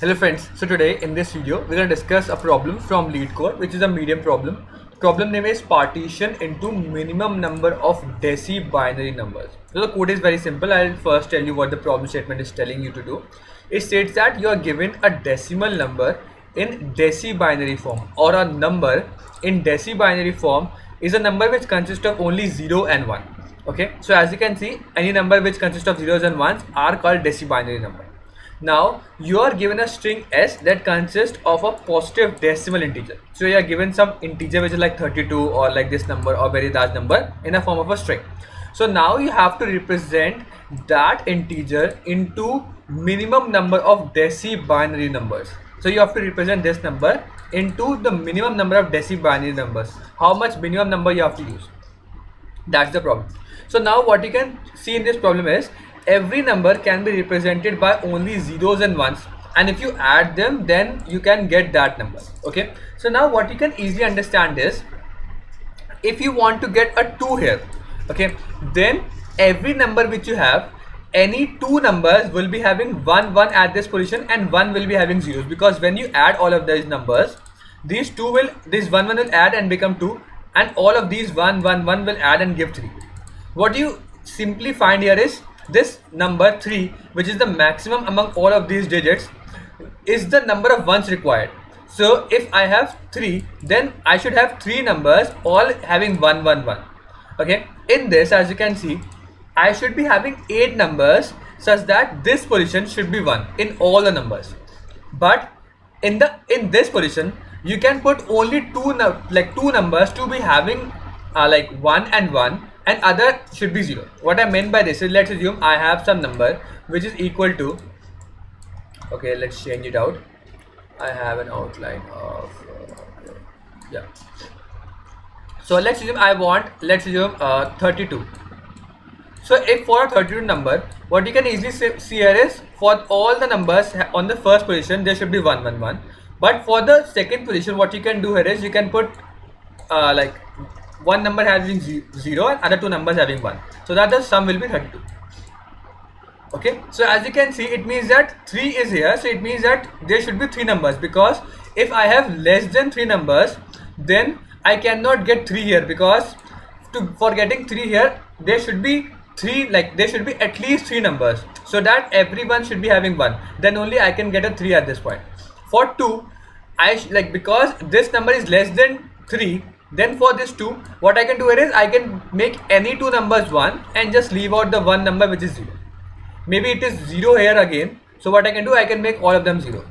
Hello friends, so today in this video we're going to discuss a problem from LeetCode, which is a medium problem. Problem name is partition into minimum number of deci-binary numbers. So the code is very simple. I'll first tell you what the problem statement is telling you to do. It states that you are given a decimal number in deci-binary form, or a number in deci-binary form is a number which consists of only 0 and 1. Okay, so as you can see, any number which consists of 0s and 1s are called deci-binary number. Now you are given a string s that consists of a positive decimal integer. So you are given some integer which is like 32 or like this number or very large number in a form of a string. So now you have to represent that integer into minimum number of deci-binary numbers. So you have to represent this number into the minimum number of deci-binary numbers. How much minimum number you have to use? That's the problem. So now what you can see in this problem is every number can be represented by only 0s and 1s, and if you add them then you can get that number. Okay, so now what you can easily understand is if you want to get a 2 here, okay, then every number which you have, any two numbers will be having 1 1 at this position and 1 will be having 0s, because when you add all of these numbers, this 1 1 will add and become 2, and all of these 1 1 1 will add and give 3. What you simply find here is this number 3, which is the maximum among all of these digits, is the number of 1s required. So if I have 3, then I should have 3 numbers all having 1 1 1. Okay, in this, as you can see, I should be having 8 numbers such that this position should be 1 in all the numbers, but in this position you can put only two numbers to be having like 1 and 1, and other should be 0. What I meant by this is, let's assume I have some number which is equal to, okay, let's change it out. I have an outline of, yeah. So let's assume I want, let's assume 32. So if for a 32 number, what you can easily see here is for all the numbers on the first position, there should be 1 1 1. But for the second position, what you can do here is you can put like one number having 0 and other two numbers having 1, so that the sum will be 32. Okay, so as you can see, it means that 3 is here, so it means that there should be 3 numbers, because if I have less than 3 numbers, then I cannot get 3 here, because for getting 3 here there should be at least 3 numbers, so that everyone should be having 1, then only I can get a 3 at this point. For 2, because this number is less than 3, then for this 2, what I can do here is I can make any two numbers 1 and just leave out the one number which is 0. Maybe it is 0 here again. So what I can do, I can make all of them 0.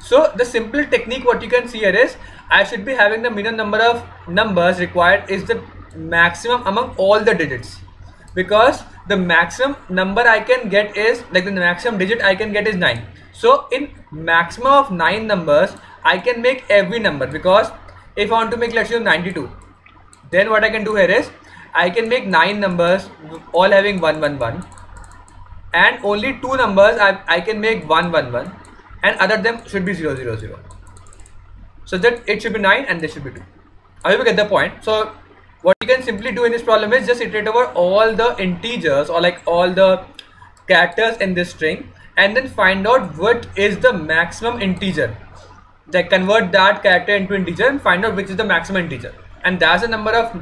So the simple technique what you can see here is I should be having the minimum number of numbers required is the maximum among all the digits, because the maximum number I can get is the maximum digit I can get is 9. So in maximum of 9 numbers, I can make every number, because if I want to make, let's say, 92, then what I can do here is I can make 9 numbers all having 1 1 1, and only 2 numbers I can make 1 1 1, and other them should be 0 0 0, so that it should be 9 and this should be 2. I will get the point. So what you can simply do in this problem is just iterate over all the integers or all the characters in this string, and then find out what is the maximum integer. They convert that character into integer and find out which is the maximum integer, and that's the number of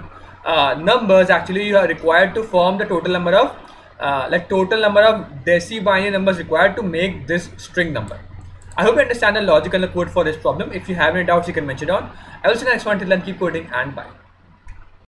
numbers actually you are required to form the total number of deci-binary numbers required to make this string number. I hope you understand the logic and the code for this problem. If you have any doubts, you can mention it down. I will see you next one. Till then, keep coding and bye.